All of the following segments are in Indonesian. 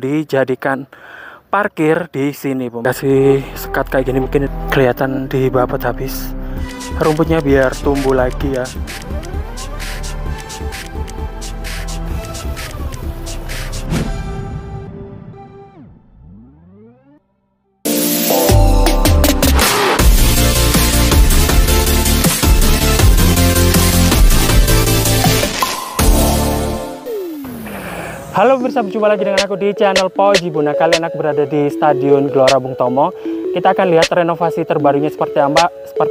dijadikan parkir di sini, Bung. Kasih sekat kayak gini, mungkin kelihatan dibabat habis rumputnya biar tumbuh lagi ya. Halo pemirsa, berjumpa lagi dengan aku di channel Pojibuna. Kali ini aku berada di Stadion Gelora Bung Tomo. Kita akan lihat renovasi terbarunya seperti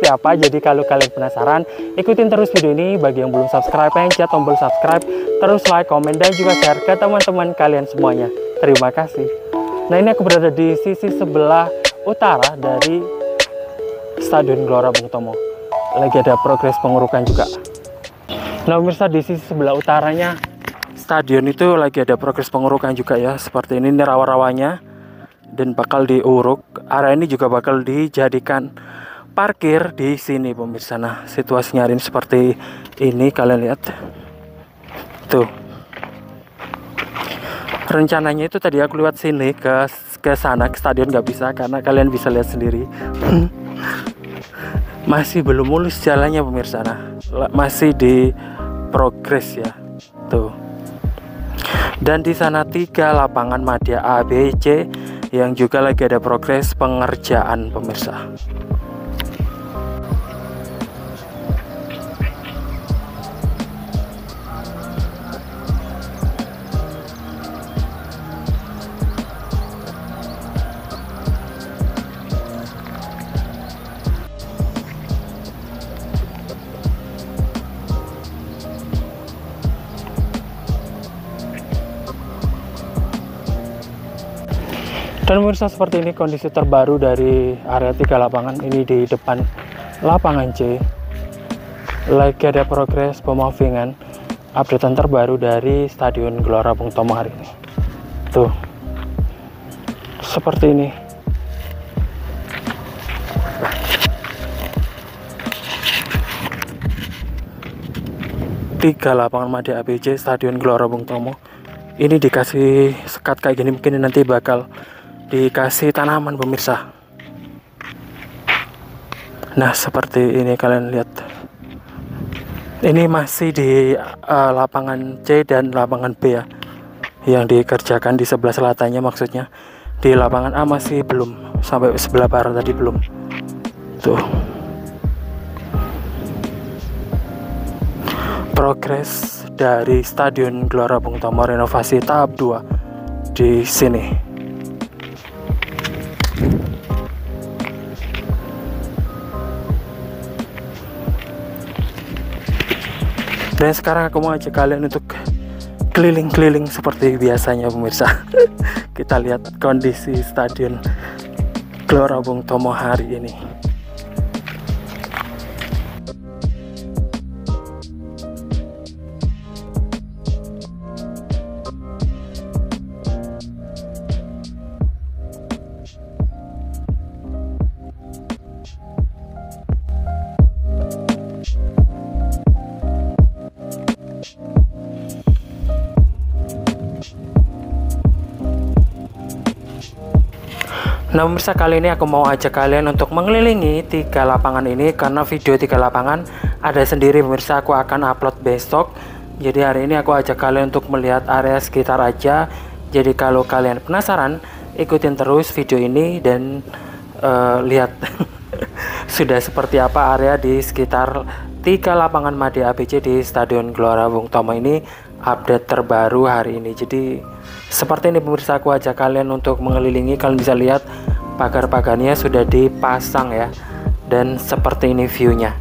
apa. Jadi kalau kalian penasaran, ikutin terus video ini. Bagi yang belum subscribe, pencet tombol subscribe, terus like, komen, dan juga share ke teman-teman kalian semuanya. Terima kasih. Nah, ini aku berada di sisi sebelah utara dari Stadion Gelora Bung Tomo. Lagi ada progres pengurukan juga. Nah pemirsa, di sisi sebelah utaranya stadion itu lagi ada progres pengurukan juga ya. Seperti ini rawa-rawanya, dan bakal diuruk. Area ini juga bakal dijadikan parkir di sini, pemirsa. Nah, situasinya hari ini seperti ini, kalian lihat. Tuh. Rencananya itu tadi aku lewat sini ke sana, ke stadion, nggak bisa karena kalian bisa lihat sendiri. Masih belum mulus jalannya, pemirsa. Nah, masih di progres ya. Tuh. Dan di sana 3 lapangan madya A, B, C yang juga lagi ada progres pengerjaan, pemirsa. Dan pemirsa, seperti ini kondisi terbaru dari area 3 lapangan ini. Di depan lapangan C lagi ada progres pemavingan, updatean terbaru dari Stadion Gelora Bung Tomo hari ini. Tuh, seperti ini. Tiga lapangan madya ABC Stadion Gelora Bung Tomo ini dikasih sekat kayak gini, mungkin nanti bakal dikasih tanaman, pemirsa. Nah, seperti ini kalian lihat. Ini masih di lapangan C dan lapangan B ya, yang dikerjakan di sebelah selatannya maksudnya. Di lapangan A masih belum, sampai sebelah barat tadi belum. Tuh, progres dari Stadion Gelora Bung Tomo renovasi tahap 2 di sini. Dan sekarang aku mau ajak kalian untuk keliling-keliling seperti biasanya, pemirsa. Kita lihat kondisi Stadion Gelora Bung Tomo hari ini. Nah pemirsa, kali ini aku mau ajak kalian untuk mengelilingi 3 lapangan ini, karena video 3 lapangan ada sendiri, pemirsa. Aku akan upload besok. Jadi hari ini aku ajak kalian untuk melihat area sekitar aja. Jadi kalau kalian penasaran, ikutin terus video ini dan lihat sudah seperti apa area di sekitar 3 lapangan madya ABC di Stadion Gelora Bung Tomo ini, update terbaru hari ini. Jadi seperti ini pemirsa, aku ajak kalian untuk mengelilingi. Kalian bisa lihat pagar-pagarnya sudah dipasang ya, dan seperti ini view-nya.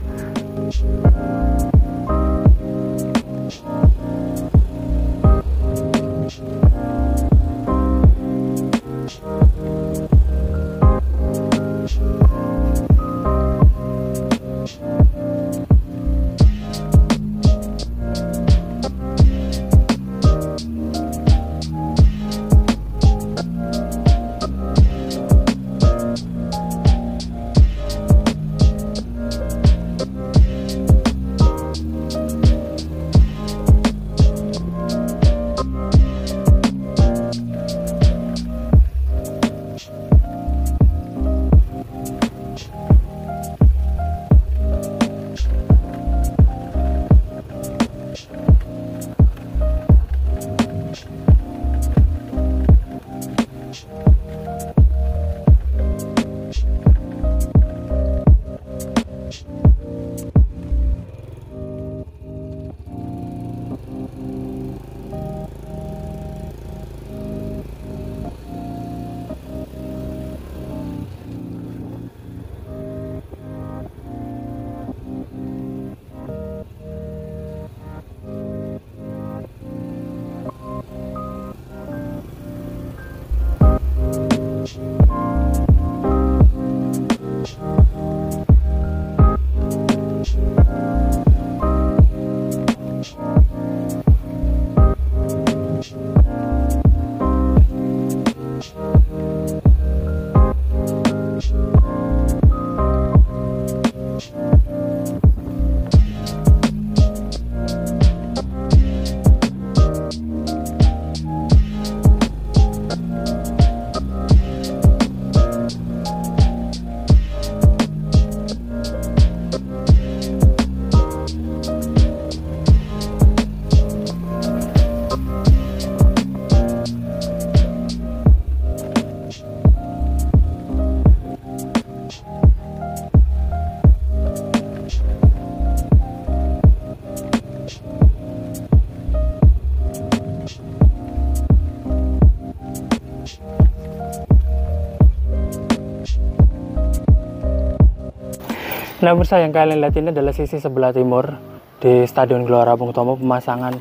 Nah, pemirsa, yang kalian lihat ini adalah sisi sebelah timur di Stadion Gelora Bung Tomo, pemasangan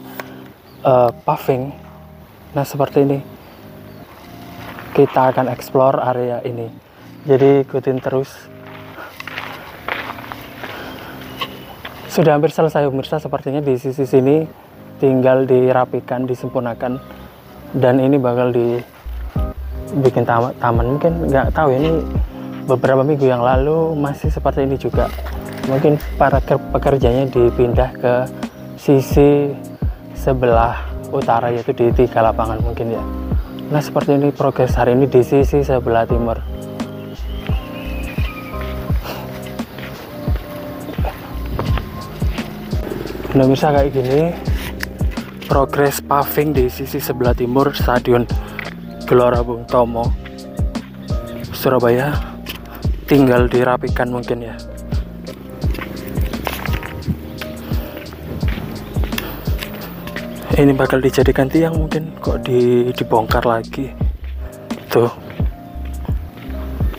paving. Nah, seperti ini. Kita akan explore area ini. Jadi, ikutin terus. Sudah hampir selesai, pemirsa, sepertinya di sisi sini tinggal dirapikan, disempurnakan. Dan ini bakal dibikin taman. Mungkin nggak tahu ini. Beberapa minggu yang lalu masih seperti ini juga. Mungkin para pekerjanya dipindah ke sisi sebelah utara, yaitu di 3 lapangan mungkin ya. Nah, seperti ini progres hari ini di sisi sebelah timur. Nah, bisa kayak gini progres paving di sisi sebelah timur Stadion Gelora Bung Tomo, Surabaya. Tinggal dirapikan mungkin ya. Ini bakal dijadikan tiang mungkin, kok dibongkar lagi. Tuh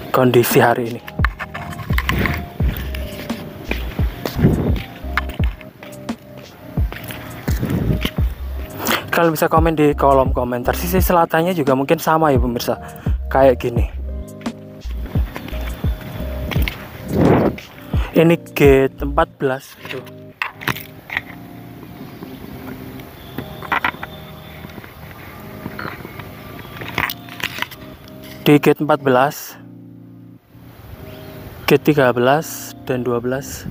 kondisi hari ini. Kalian bisa komen di kolom komentar. Sisi selatannya juga mungkin sama ya pemirsa, kayak gini. Ini gate 14 tuh. Di gate 14, gate 13 dan 12.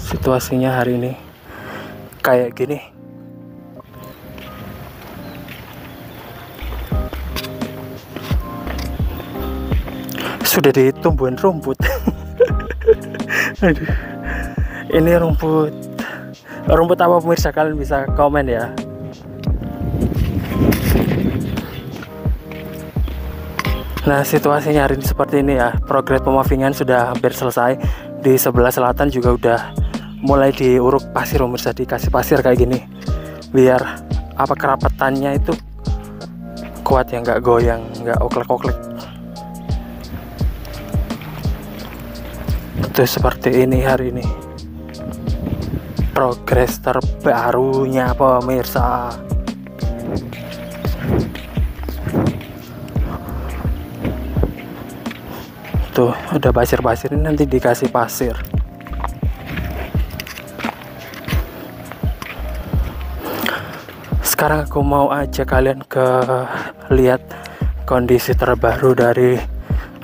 Situasinya hari ini kayak gini. Sudah ditumbuhin rumput. Aduh, ini rumput apa pemirsa, kalian bisa komen ya. Nah, situasinya hari ini seperti ini ya. Progres pemavingan sudah hampir selesai. Di sebelah selatan juga udah mulai diuruk pasir pemirsa, dikasih pasir kayak gini biar apa kerapetannya itu kuat ya, nggak goyang, nggak oklek-oklek. Itu seperti ini hari ini progres terbarunya pemirsa. Tuh ada pasir-pasir, ini nanti dikasih pasir. Sekarang aku mau ajak kalian ke lihat kondisi terbaru dari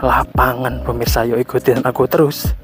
lapangan pemirsa. Yuk ikutin aku terus.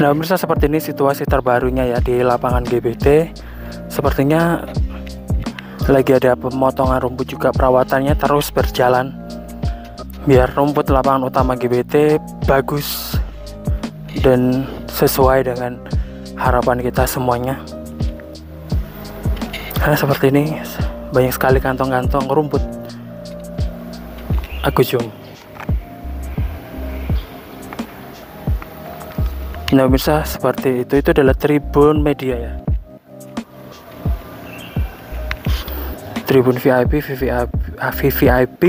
Nah pemirsa, seperti ini situasi terbarunya ya di lapangan GBT. Sepertinya lagi ada pemotongan rumput juga, perawatannya terus berjalan. biar rumput lapangan utama GBT bagus dan sesuai dengan harapan kita semuanya. Karena seperti ini banyak sekali kantong-kantong rumput. Aku zoom. Nah pemirsa, seperti itu adalah tribun media ya. Tribun VVIP,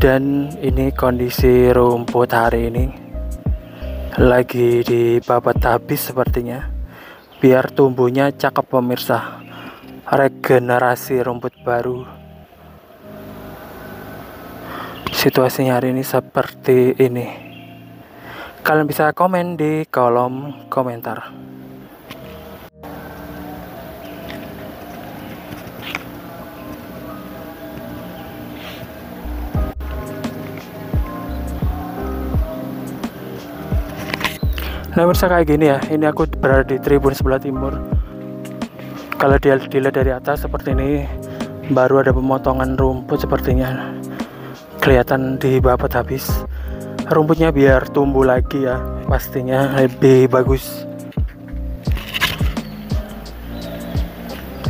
dan ini kondisi rumput hari ini lagi dibabat habis sepertinya biar tumbuhnya cakep pemirsa. Regenerasi rumput baru. Situasinya hari ini seperti ini. Kalian bisa komen di kolom komentar. Nah pemirsa, kayak gini ya, ini aku berada di tribun sebelah timur. Kalau dilihat dari atas seperti ini, baru ada pemotongan rumput sepertinya. Kelihatan dibabat habis. Rumputnya biar tumbuh lagi ya, pastinya lebih bagus.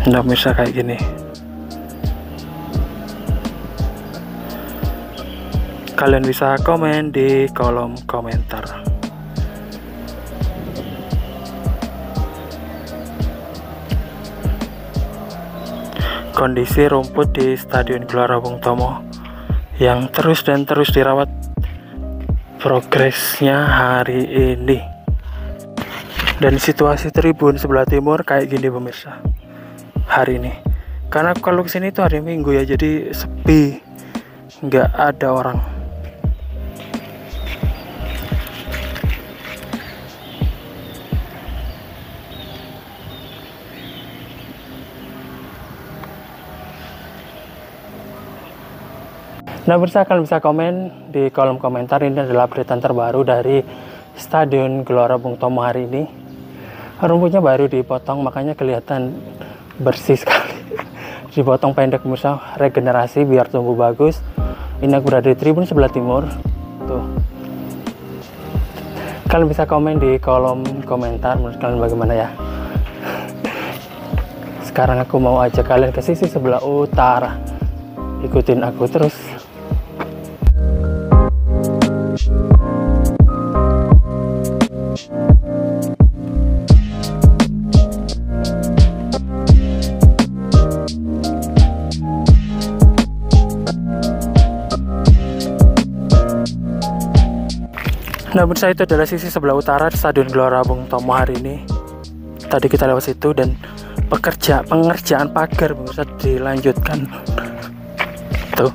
Nah pemirsa, kayak gini. Kalian bisa komen di kolom komentar. Kondisi rumput di Stadion Gelora Bung Tomo yang terus dan terus dirawat, progresnya hari ini. Dan situasi tribun sebelah timur kayak gini pemirsa hari ini, karena kalau kesini itu hari Minggu ya, jadi sepi, nggak ada orang. Nah pemirsa, kalian bisa komen di kolom komentar. Ini adalah updatean terbaru dari Stadion Gelora Bung Tomo hari ini. Rumputnya baru dipotong, makanya kelihatan bersih sekali. Dipotong pendek pemirsa, regenerasi biar tumbuh bagus. Ini aku berada di tribun sebelah timur. Tuh. Kalian bisa komen di kolom komentar menurut kalian bagaimana ya. Sekarang aku mau ajak kalian ke sisi sebelah utara. Ikutin aku terus. Nah pemirsa, itu adalah sisi sebelah utara Stadion Gelora Bung Tomo hari ini. Tadi kita lewat situ dan pengerjaan pagar pemirsa dilanjutkan. Tuh,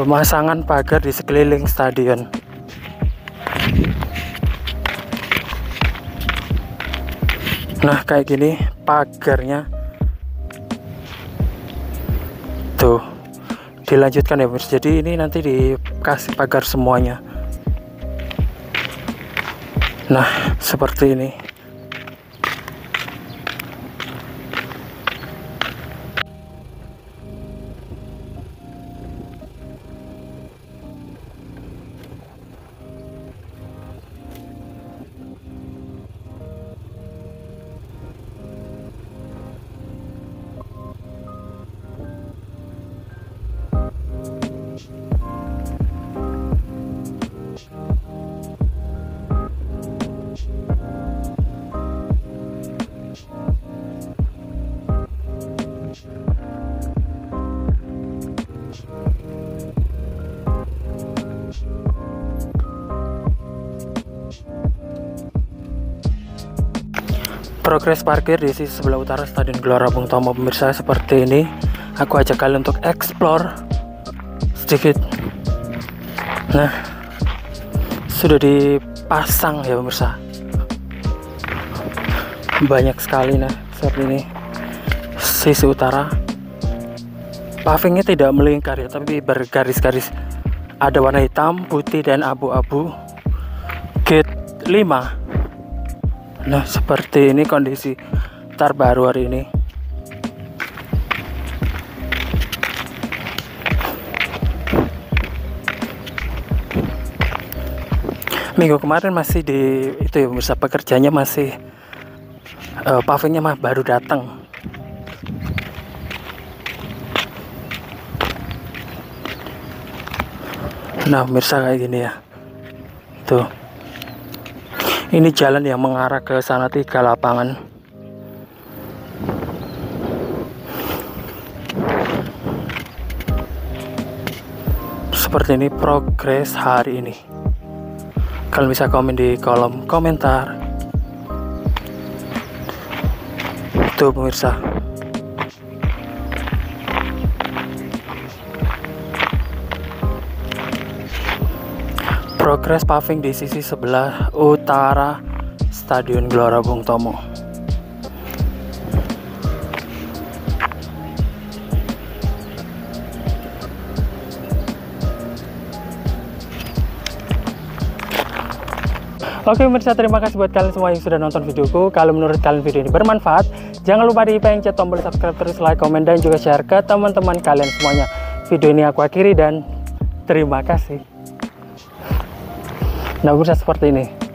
pemasangan pagar di sekeliling stadion. Nah kayak gini pagarnya. Tuh, dilanjutkan ya pemirsa. Jadi ini nanti dikasih pagar semuanya. Nah, seperti ini. Progres parkir di sisi sebelah utara Stadion Gelora Bung Tomo pemirsa seperti ini. Aku ajak kalian untuk explore sedikit. Nah, sudah dipasang ya pemirsa. Banyak sekali nah seperti ini. Sisi utara. Pavingnya tidak melingkar ya, tapi bergaris-garis. Ada warna hitam, putih dan abu-abu. Gate 5. Nah seperti ini kondisi terbaru hari ini. Minggu kemarin masih di itu ya pemirsa, pekerjanya masih pavingnya mah baru datang. Nah pemirsa kayak gini ya, tuh ini jalan yang mengarah ke sana 3 lapangan. Seperti ini progres hari ini. Kalian bisa komen di kolom komentar. Tuh pemirsa, progres paving di sisi sebelah utara Stadion Gelora Bung Tomo. Oke pemirsa, terima kasih buat kalian semua yang sudah nonton videoku. Kalau menurut kalian video ini bermanfaat, jangan lupa dipencet tombol subscribe, terus like, komen, dan juga share ke teman-teman kalian semuanya. Video ini aku akhiri dan terima kasih. Nah, bisa seperti ini.